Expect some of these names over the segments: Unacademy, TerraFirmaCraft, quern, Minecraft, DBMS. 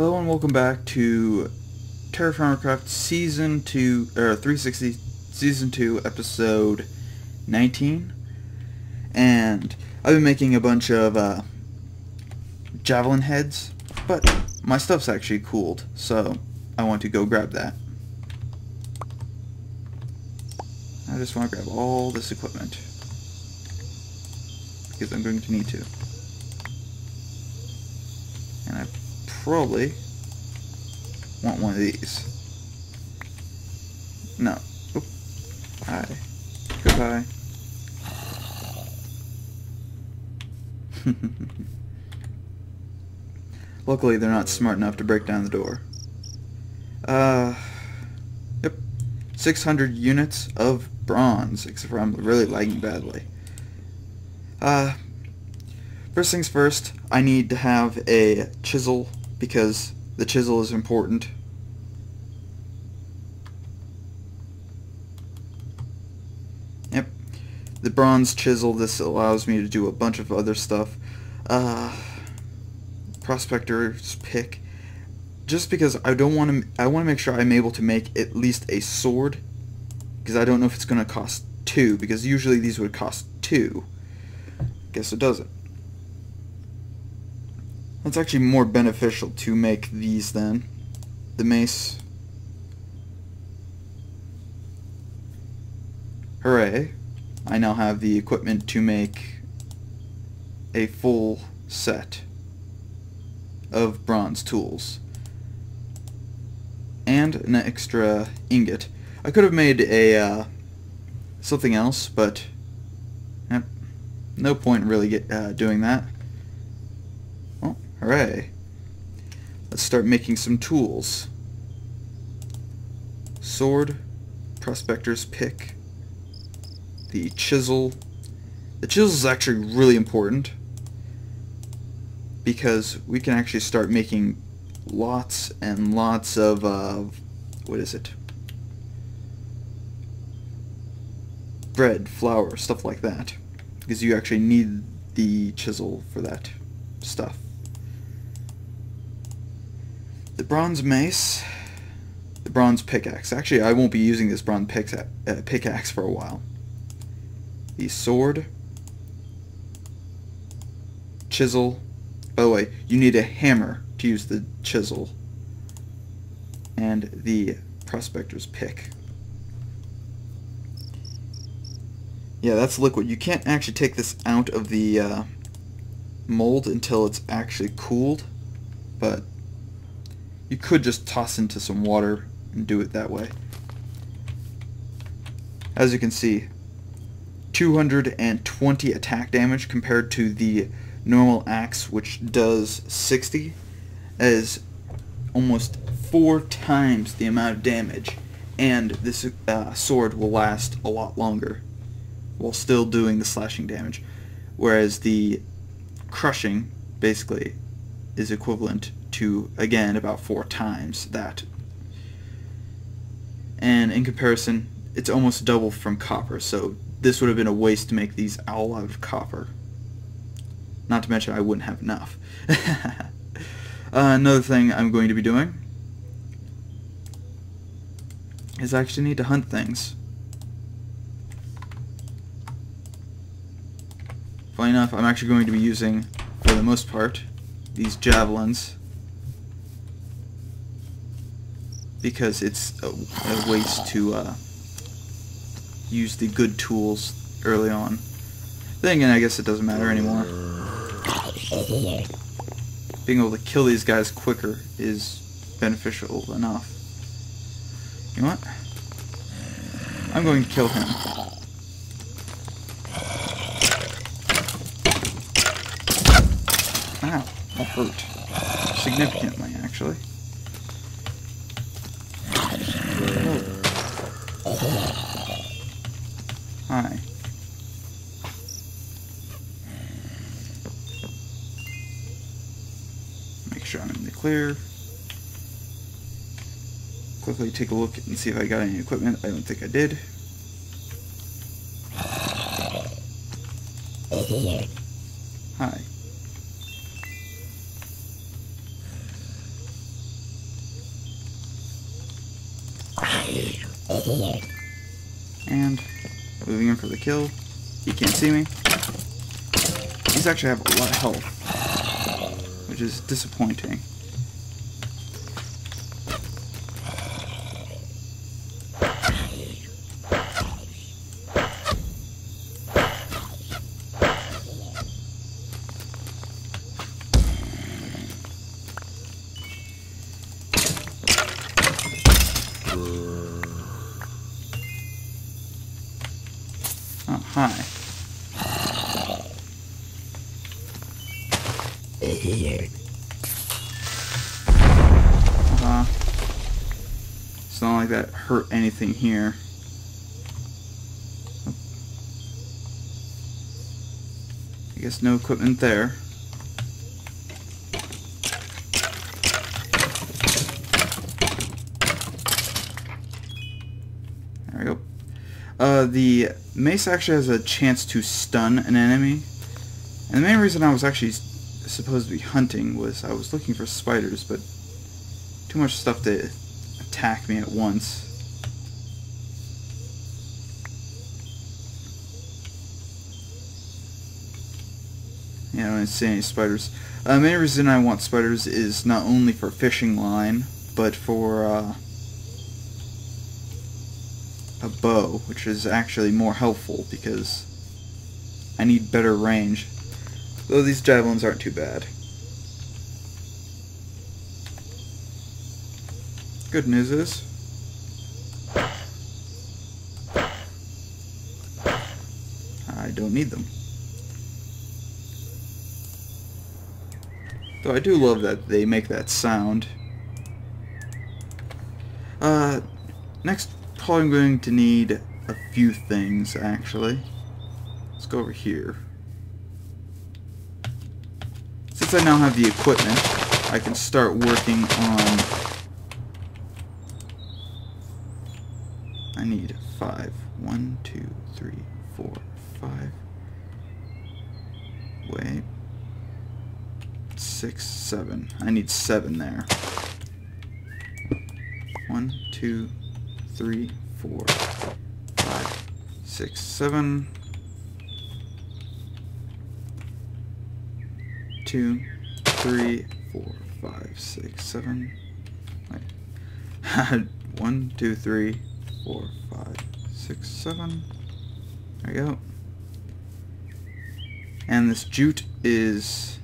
Hello and welcome back to TerraFirmaCraft Season 2, or 360 Season 2, Episode 19. And I've been making a bunch of javelin heads, but my stuff's actually cooled, so I want to go grab that. I just want to grab all this equipment, because I'm going to need to. And I've probably want one of these. No. Oop. Hi. Goodbye. Luckily they're not smart enough to break down the door. Yep. 600 units of bronze, except for I'm really lagging badly. First things first, I need to have a chisel, because the chisel is important. Yep. The bronze chisel, this allows me to do a bunch of other stuff. Prospector's pick. Just because I want to make sure I'm able to make at least a sword, because I don't know if it's going to cost 2, because usually these would cost 2. Guess it doesn't. It's actually more beneficial to make these then. The mace. Hooray. I now have the equipment to make a full set of bronze tools. And an extra ingot. I could have made a something else, but no point really doing that. Hooray. Let's start making some tools. Sword, prospector's pick, the chisel. The chisel is actually really important because we can actually start making lots and lots of, what is it? Bread, flour, stuff like that. Because you actually need the chisel for that stuff. The bronze mace, the bronze pickaxe. Actually, I won't be using this bronze pickaxe for a while. The sword, chisel. By the way, you need a hammer to use the chisel, and the prospector's pick. Yeah, that's liquid. You can't actually take this out of the mold until it's actually cooled, but you could just toss into some water and do it that way. As you can see, 220 attack damage compared to the normal axe, which does 60, is almost 4 times the amount of damage, and this sword will last a lot longer while still doing the slashing damage, whereas the crushing basically is equivalent to, again, about 4 times that. And in comparison, it's almost double from copper, so this would have been a waste to make these all out of copper. Not to mention I wouldn't have enough. Another thing I'm going to be doing is I actually need to hunt things. Funny enough, I'm actually going to be using, for the most part, these javelins, because it's a waste to use the good tools early on. Then again, I guess it doesn't matter anymore. Being able to kill these guys quicker is beneficial enough. You know what? I'm going to kill him. Ow, that hurt. Significantly, actually. Hi. Make sure I'm in the clear. Quickly take a look and see if I got any equipment. I don't think I did. Hi. And moving in for the kill. He can't see me. He's actually have a lot of health, which is disappointing. Oh, hi. It's not like that hurt anything here. I guess no equipment there. There we go. The mace actually has a chance to stun an enemy, and the main reason I was actually supposed to be hunting was I was looking for spiders, but too much stuff to attack me at once. Yeah, I don't see any spiders. The main reason I want spiders is not only for fishing line, but for a bow, which is actually more helpful because I need better range. Though these javelins aren't too bad. Good news is I don't need them. Though I do love that they make that sound. Next probably I'm going to need a few things, actually. Let's go over here. Since I now have the equipment, I can start working on... I need 5. 1, 2, 3, 4, 5. Wait. 6, 7. I need 7 there. 1, 2, 3, 4, 5, 6, 7. 2, 3, 4, 5, 6, 7. Wait. 1, 2, 3, 4, 5, 6, 7. There you go. And this jute is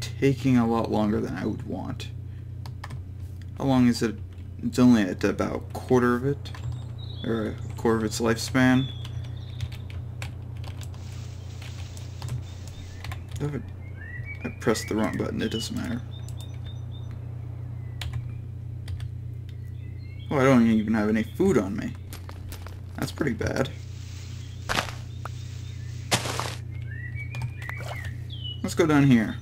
taking a lot longer than I would want. How long is it? It's only at about a quarter of it, or a quarter of its lifespan. I pressed the wrong button, it doesn't matter. Oh, I don't even have any food on me. That's pretty bad. Let's go down here.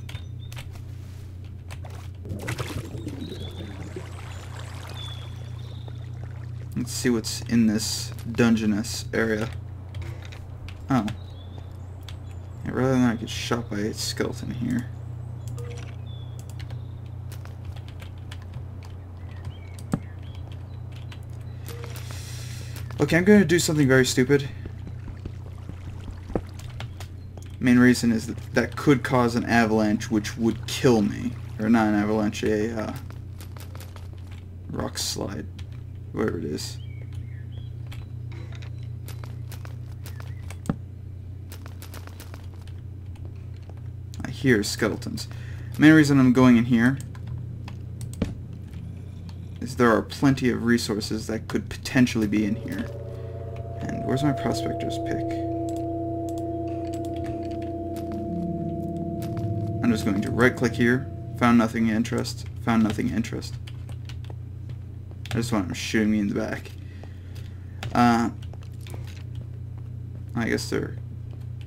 Let's see what's in this dungeness area. Oh. Yeah, rather than I get shot by a skeleton here. Okay, I'm going to do something very stupid. Main reason is that that could cause an avalanche, which would kill me. Or not an avalanche, a rock slide. Whatever it is. I hear skeletons. The main reason I'm going in here is there are plenty of resources that could potentially be in here. And where's my prospector's pick? I'm just going to right click here. Found nothing of interest. Found nothing of interest. I just want him shooting me in the back. I guess they're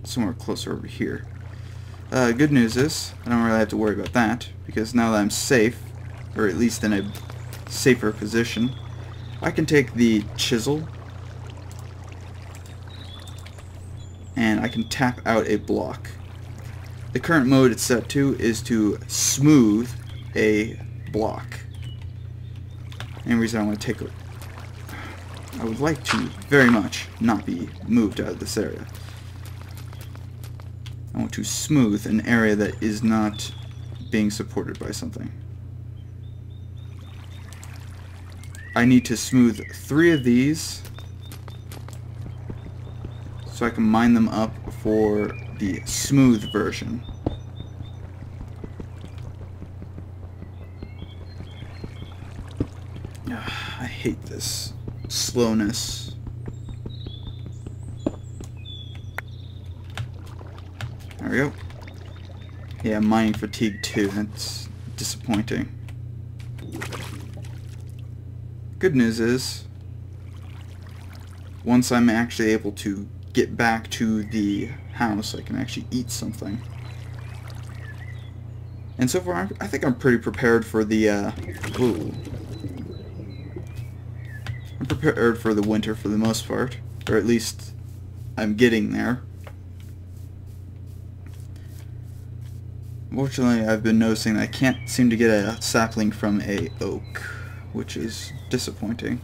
somewhere closer over here. Good news is, I don't really have to worry about that, because now that I'm safe, or at least in a safer position, I can take the chisel, and I can tap out a block. The current mode it's set to is to smooth a block. Any reason I want to take I would like to very much not be moved out of this area. I want to smooth an area that is not being supported by something. I need to smooth 3 of these so I can mine them up for the smooth version. I hate this slowness. There we go. Yeah, mining fatigue too. That's disappointing. Good news is, once I'm actually able to get back to the house, I can actually eat something. And so far, I think I'm pretty prepared for the, I'm prepared for the winter for the most part, or at least I'm getting there. Unfortunately, I've been noticing that I can't seem to get a sapling from a oak, which is disappointing.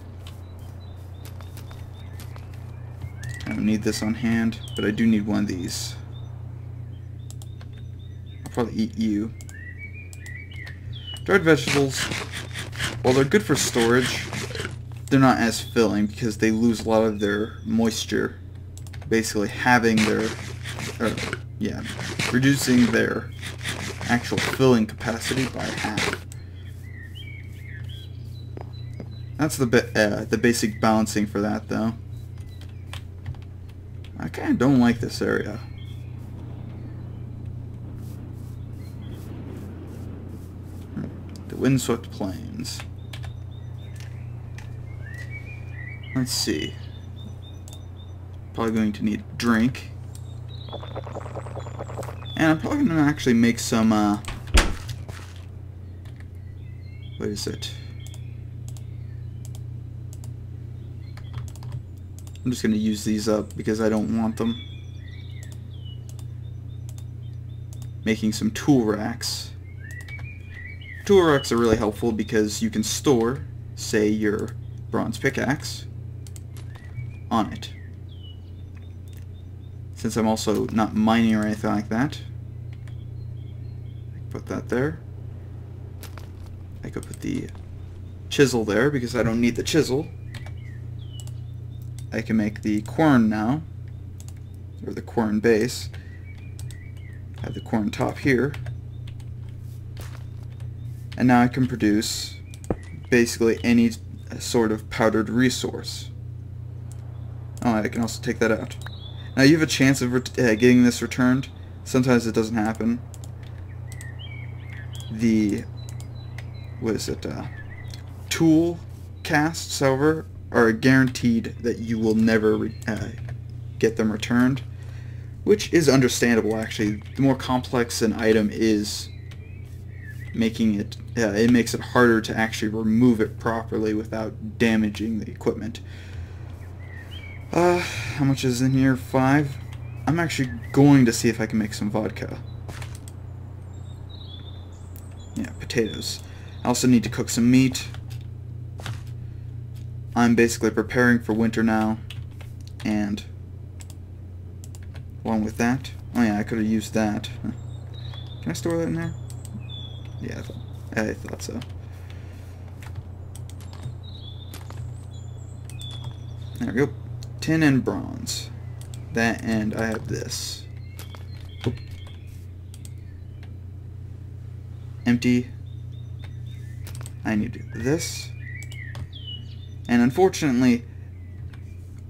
I don't need this on hand, but I do need one of these. I'll probably eat you. Dried vegetables, while they're good for storage, they're not as filling because they lose a lot of their moisture. Basically having their, reducing their actual filling capacity by half. That's the basic balancing for that, though. I kind of don't like this area. The windswept plains. Let's see. Probably going to need a drink. And I'm probably going to actually make some, what is it? I'm just going to use these up because I don't want them. Making some tool racks. Tool racks are really helpful because you can store, say, your bronze pickaxe on it. Since I'm also not mining or anything like that, I can put that there. I could put the chisel there because I don't need the chisel. I can make the quern now, or the quern base. Have the quern top here. And now I can produce basically any sort of powdered resource. Alright, I can also take that out. Now you have a chance of getting this returned. Sometimes it doesn't happen. The, what is it, tool casts, however, are guaranteed that you will never get them returned, which is understandable actually. The more complex an item is, making it, it makes it harder to actually remove it properly without damaging the equipment. How much is in here? 5. I'm actually going to see if I can make some vodka. Yeah, potatoes. I also need to cook some meat. I'm basically preparing for winter now, and along with that, oh yeah, I could have used that. Huh. Can I store that in there? Yeah, I thought so. There we go. Tin and bronze. That, and I have this. Oop. Empty. I need this. And unfortunately,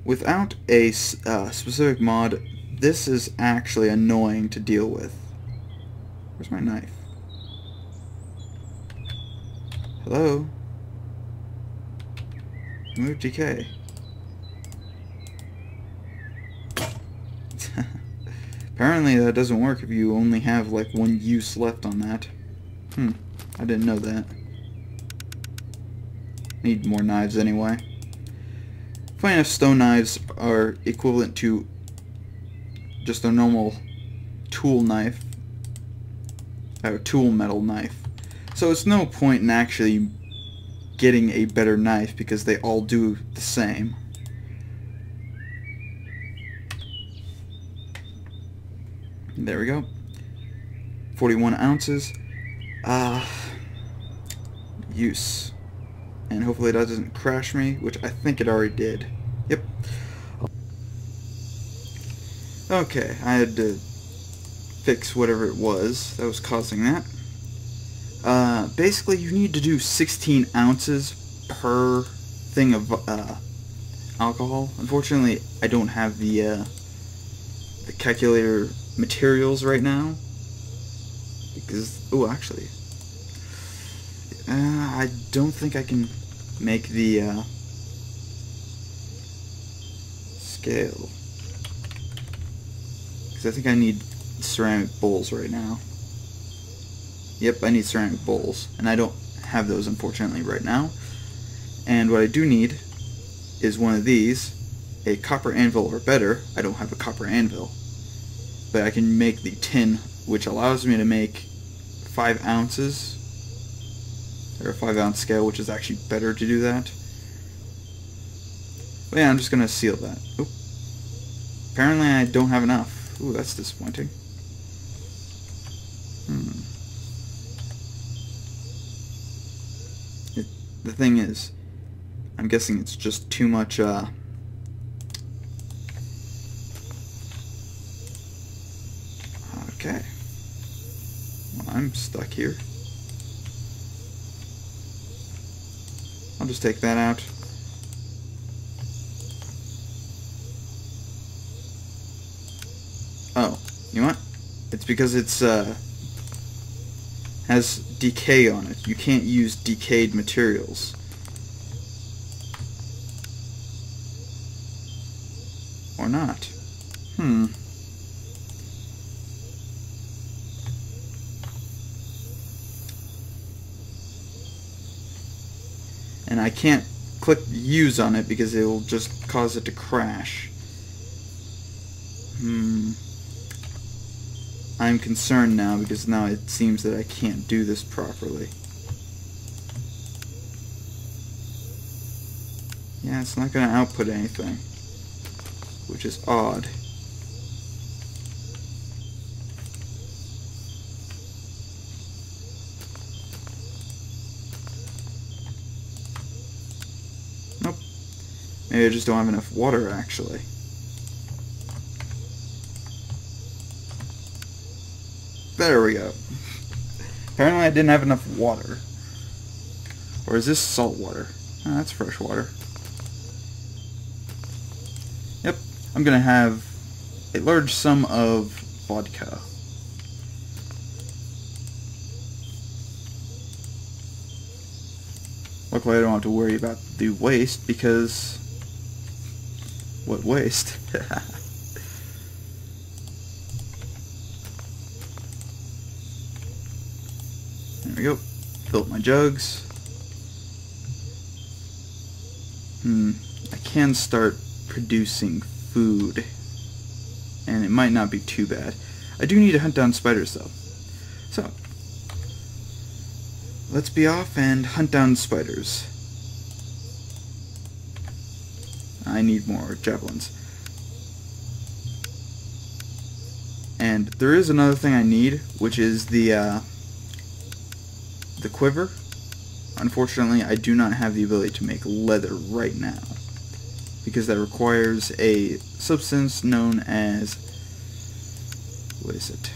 without a specific mod, this is actually annoying to deal with. Where's my knife? Hello? Move decay. Apparently that doesn't work if you only have like one use left on that. I didn't know that. Need more knives anyway. Funny enough, stone knives are equivalent to just a normal tool knife, or tool metal knife. So it's no point in actually getting a better knife because they all do the same. There we go. 41 ounces. Use. And hopefully that doesn't crash me, which I think it already did. Yep. Okay, I had to fix whatever it was that was causing that. Basically, you need to do 16 ounces per thing of alcohol. Unfortunately, I don't have the calculator materials right now. Because, oh, actually, I don't think I can make the scale. Because I think I need ceramic bowls right now. Yep, I need ceramic bowls. And I don't have those, unfortunately, right now. And what I do need is one of these, a copper anvil or better. I don't have a copper anvil. But I can make the tin, which allows me to make 5 ounces. Or a 5-ounce scale, which is actually better to do that. But yeah, I'm just going to seal that. Oop. Apparently I don't have enough. Ooh, that's disappointing. The thing is, I'm guessing it's just too much, Okay. Well, I'm stuck here. I'll just take that out. Oh, you know what? It's because it's, has decay on it. You can't use decayed materials. Or not. And I can't click use on it because it will just cause it to crash. I'm concerned now because now it seems that I can't do this properly. Yeah, it's not going to output anything, which is odd. Nope. Maybe I just don't have enough water, actually. There we go. Apparently I didn't have enough water. Or is this salt water? Oh, that's fresh water. Yep, I'm gonna have a large sum of vodka. Luckily I don't have to worry about the waste because... what waste? There we go. Fill up my jugs. I can start producing food. And it might not be too bad. I do need to hunt down spiders, though. So, let's be off and hunt down spiders. I need more javelins. And there is another thing I need, which is the quiver. Unfortunately, I do not have the ability to make leather right now because that requires a substance known as, what is it?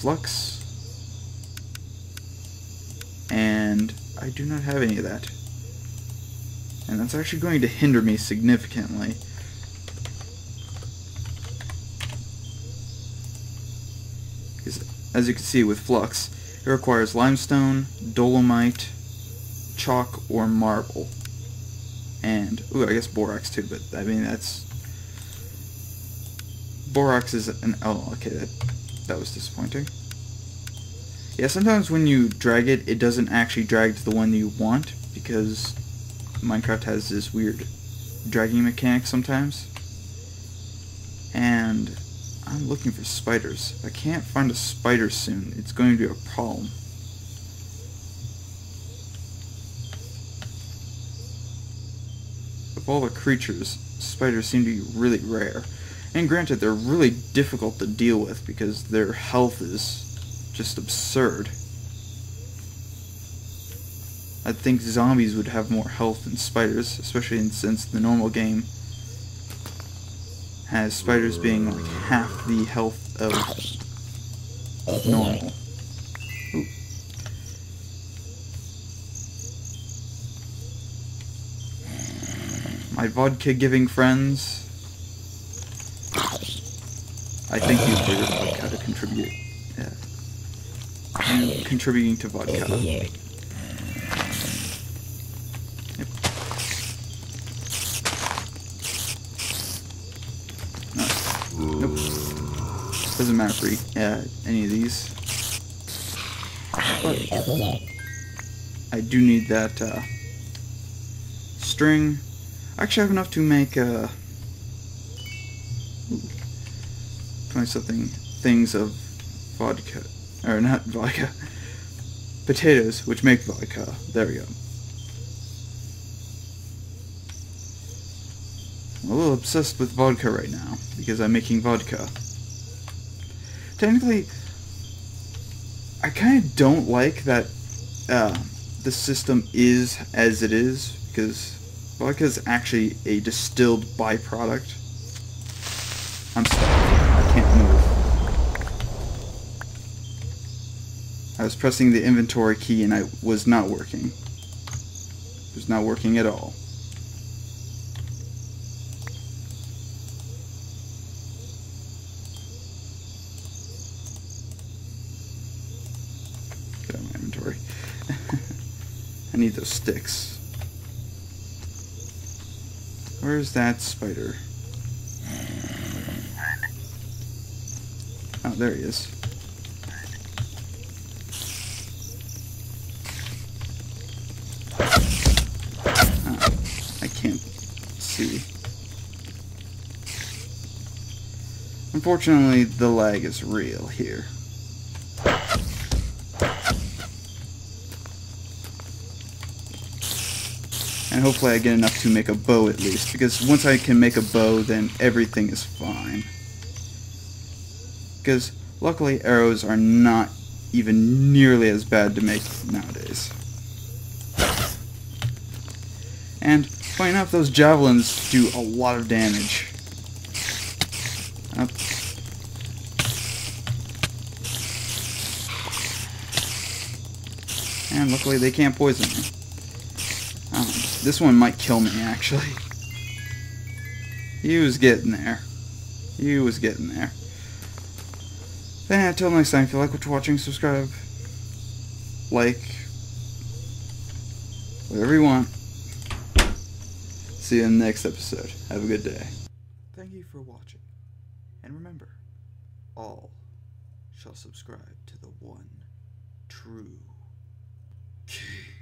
Flux. And I do not have any of that. And that's actually going to hinder me significantly. Because as you can see with flux, it requires limestone, dolomite, chalk, or marble. And, ooh, I guess borax too, but I mean that's... borax is an... oh, okay, that was disappointing. Yeah, sometimes when you drag it, it doesn't actually drag to the one that you want, because Minecraft has this weird dragging mechanic sometimes. And... I'm looking for spiders. I can't find a spider soon. It's going to be a problem. Of all the creatures, spiders seem to be really rare. And granted, they're really difficult to deal with because their health is just absurd. I think zombies would have more health than spiders, especially since the normal game has spiders being like half the health of normal. Ooh. My vodka-giving friends, I think you figured vodka to contribute. Yeah. I'm contributing to vodka. Yep. No. Nope. Doesn't matter for any of these. But I do need that string. Actually, I have enough to make something things of vodka, or not vodka, potatoes, which make vodka. There we go. I'm a little obsessed with vodka right now because I'm making vodka. Technically, I kind of don't like that the system is as it is, because vodka is actually a distilled byproduct. I'm stuck. I can't move. I was pressing the inventory key and I was not working. It was not working at all. Get out of my inventory. I need those sticks. Where's that spider? Oh, there he is. Oh, I can't see. Unfortunately, the lag is real here. And hopefully I get enough to make a bow at least, because once I can make a bow, then everything is fine. Because luckily arrows are not even nearly as bad to make nowadays. And funny enough, those javelins do a lot of damage. And luckily they can't poison me. This one might kill me, actually. He was getting there. He was getting there. But yeah, until next time, if you like what you're watching, subscribe. Like. Whatever you want. See you in the next episode. Have a good day. Thank you for watching. And remember, all shall subscribe to the one true king.